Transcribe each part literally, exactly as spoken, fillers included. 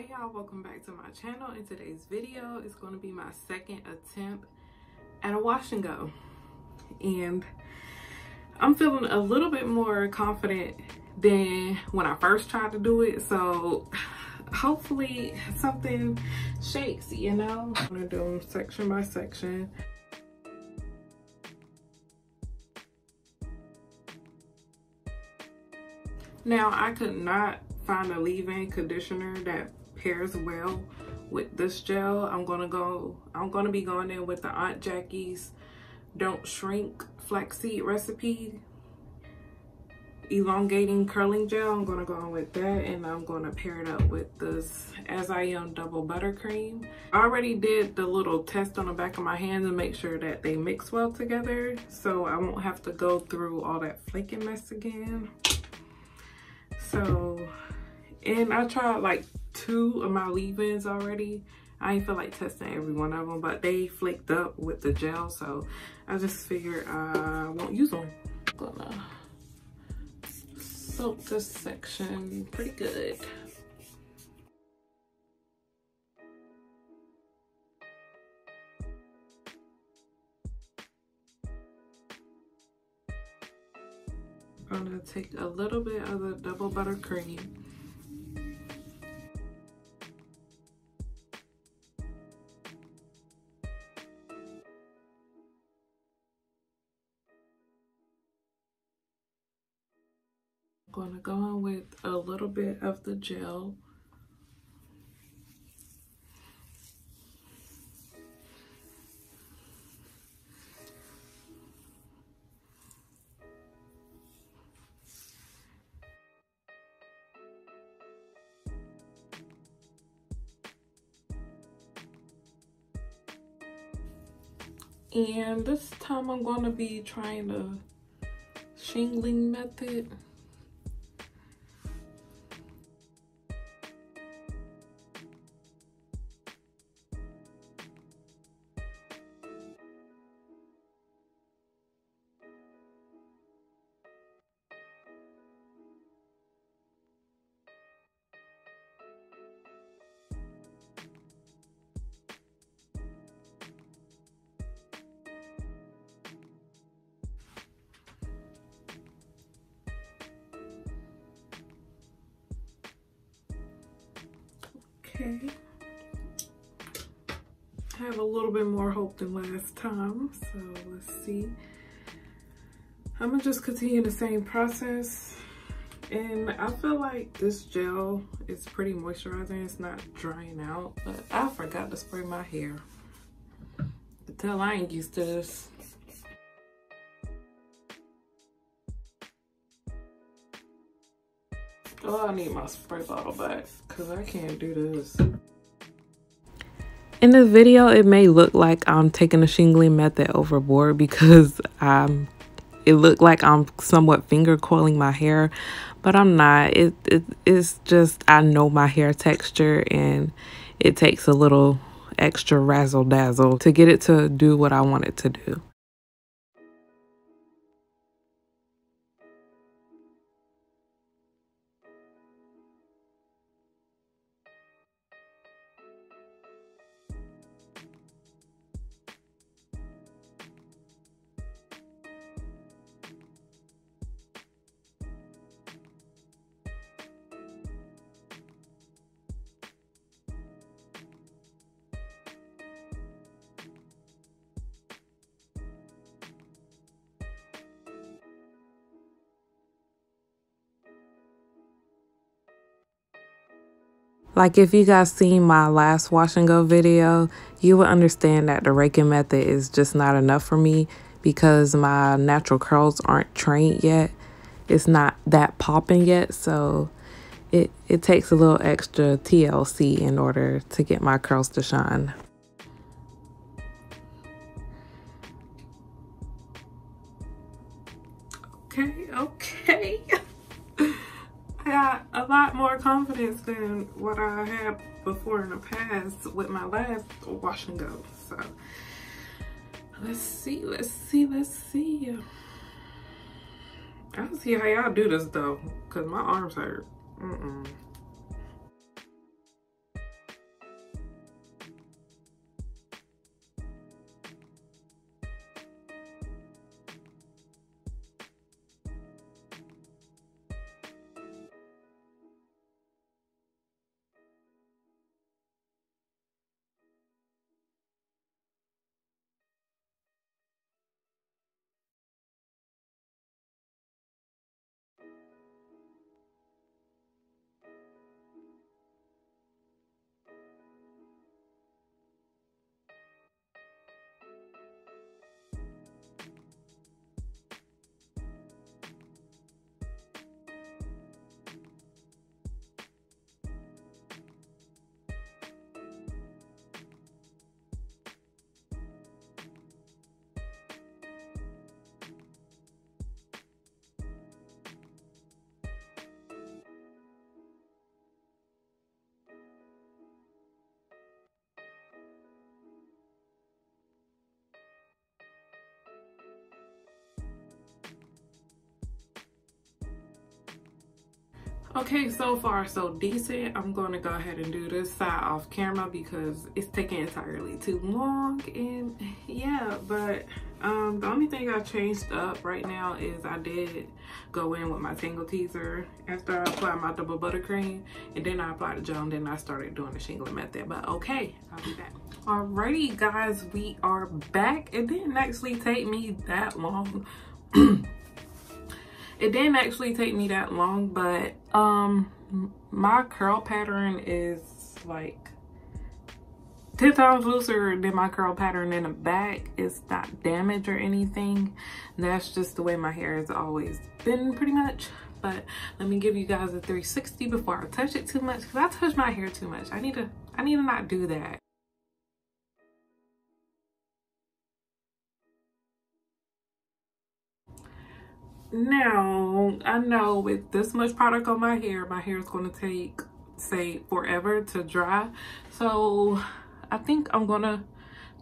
Hey y'all, welcome back to my channel. In today's video, it's going to be my second attempt at a wash and go, and I'm feeling a little bit more confident than when I first tried to do it, so hopefully something shakes, you know. I'm gonna do them section by section. Now, I could not find a leave-in conditioner that pairs well with this gel. I'm gonna go, I'm gonna be going in with the Aunt Jackie's Don't Shrink Flaxseed Recipe Elongating Curling Gel. I'm gonna go in with that, and I'm gonna pair it up with this As I Am Double Buttercream. I already did the little test on the back of my hand to make sure that they mix well together, so I won't have to go through all that flaking mess again. So, and I tried like two of my leave-ins already. I didn't feel like testing every one of them, but they flaked up with the gel, so I just figured I won't use one. I'm gonna soak this section pretty good. I'm gonna take a little bit of the double buttercream. I'm gonna go in with a little bit of the gel. And this time I'm going to be trying the shingling method. Okay. I have a little bit more hope than last time, so let's see. I'm gonna just continue the same process, and I feel like this gel is pretty moisturizing. It's not drying out, but I forgot to spray my hair. You can tell I ain't used to this. Oh, I need my spray bottle back because I can't do this. In this video, it may look like I'm taking the shingling method overboard because I'm, it looked like I'm somewhat finger coiling my hair, but I'm not. It, it It's just I know my hair texture, and it takes a little extra razzle dazzle to get it to do what I want it to do. Like, if you guys seen my last wash and go video, you would understand that the raking method is just not enough for me because my natural curls aren't trained yet. It's not that popping yet, so it, it takes a little extra T L C in order to get my curls to shine. Okay, okay. Got a lot more confidence than what I had before in the past with my last wash and go. So let's see, let's see, let's see. I don't see how y'all do this though, cause my arms hurt. Mm-mm. Okay, so far so decent. I'm going to go ahead and do this side off camera because it's taking entirely too long. And yeah, but um the only thing I changed up right now is I did go in with my Tangle Teezer after I applied my double buttercream, and then I applied the gel, and then I started doing the shingling method. But okay, I'll be back. Alrighty guys, we are back. It didn't actually take me that long. It didn't actually take me that long, but um, my curl pattern is like ten times looser than my curl pattern in the back. It's not damaged or anything. That's just the way my hair has always been pretty much. But let me give you guys a three sixty before I touch it too much, because I touch my hair too much. I need to, I need to not do that. Now, I know with this much product on my hair, my hair is going to take, say, forever to dry. So, I think I'm going to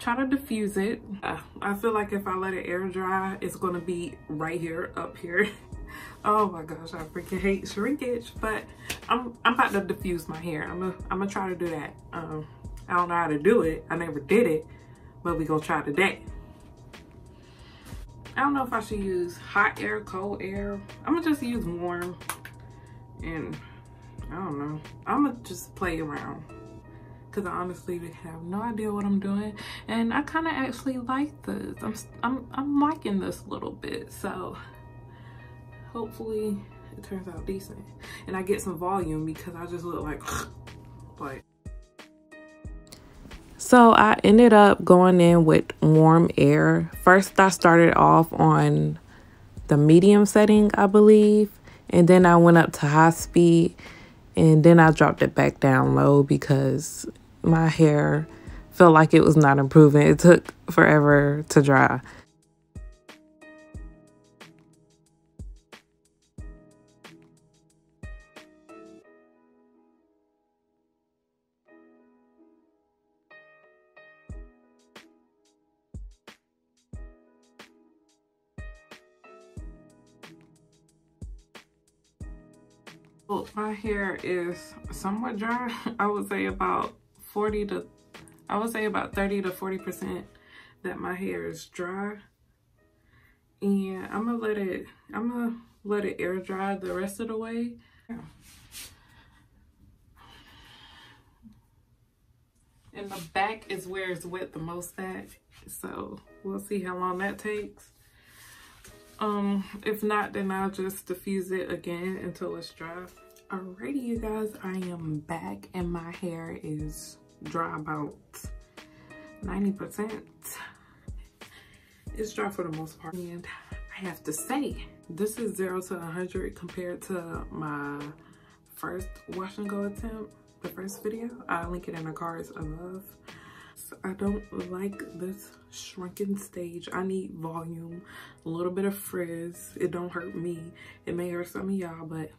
try to diffuse it. Uh, I feel like if I let it air dry, it's going to be right here, up here. Oh my gosh, I freaking hate shrinkage. But I'm I'm about to diffuse my hair. I'm going I'm to try to do that. Um, I don't know how to do it. I never did it. But we're going to try today. I don't know if I should use hot air, cold air. I'm gonna just use warm, and I don't know. I'm gonna just play around because I honestly have no idea what I'm doing, and I kind of actually like this. I'm I'm I'm liking this a little bit, so hopefully it turns out decent, and I get some volume because I just look like like. So I ended up going in with warm air. First, I started off on the medium setting, I believe. And then I went up to high speed. And then I dropped it back down low because my hair felt like it was not improving. It took forever to dry. Well, my hair is somewhat dry. I would say about forty to I would say about thirty to forty percent that my hair is dry, and I'm gonna let it I'm gonna let it air dry the rest of the way. Yeah. And the back is where it's wet the most at, so we'll see how long that takes. Um, if not, then I'll just diffuse it again until it's dry. Alrighty, you guys, I am back, and my hair is dry about ninety percent. It's dry for the most part, and I have to say, this is zero to one hundred compared to my first wash and go attempt, the first video. I'll link it in the cards above. I don't like this shrinking stage. I need volume, a little bit of frizz. It don't hurt me. It may hurt some of y'all, but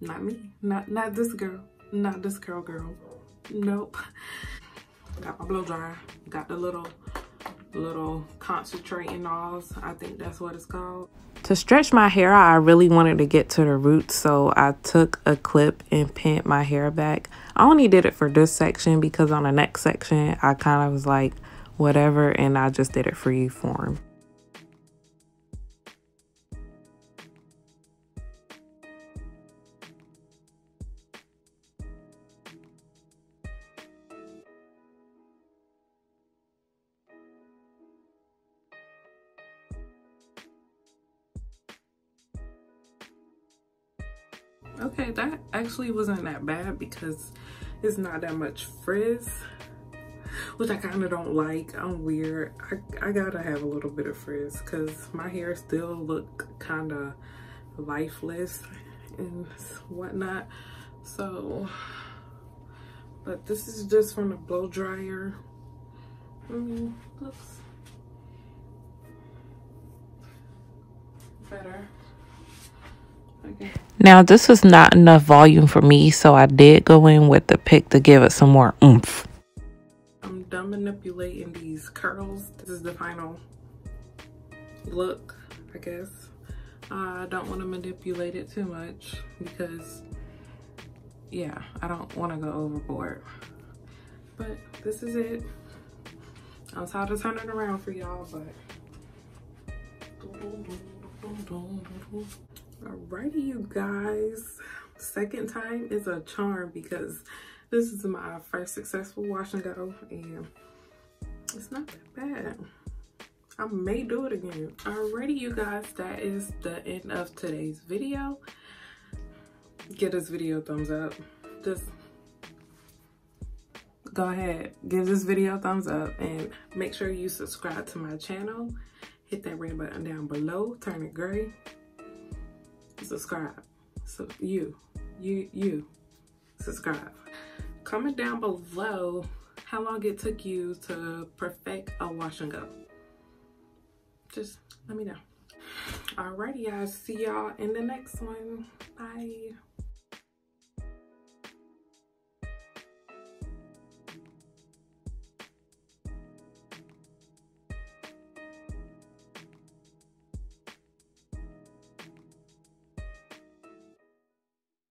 not me. Not not this girl. Not this girl, girl. Nope. Got my blow dryer. Got the little little concentrate and alls. I think that's what it's called. To stretch my hair out, I really wanted to get to the roots, so I took a clip and pinned my hair back. I only did it for this section because on the next section, I kind of was like, whatever, and I just did it free form. Okay, that actually wasn't that bad because it's not that much frizz, which I kind of don't like. I'm weird. I, I gotta have a little bit of frizz because my hair still look kind of lifeless and whatnot. So, but this is just from the blow dryer. I mean, looks better. Okay. Now, this was not enough volume for me, so I did go in with the pick to give it some more oomph. I'm done manipulating these curls. This is the final look, I guess. I don't want to manipulate it too much because yeah, I don't want to go overboard. But this is it. I was tired of turning around for y'all, but alrighty, you guys. Second time is a charm because this is my first successful wash and go, and it's not that bad. I may do it again. Alrighty, you guys, that is the end of today's video. Give this video a thumbs up. Just go ahead, give this video a thumbs up, and make sure you subscribe to my channel. Hit that red button down below, turn it gray, subscribe. So you, you, you, subscribe. Comment down below how long it took you to perfect a wash and go. Just let me know. Alrighty, guys. See y'all in the next one. Bye.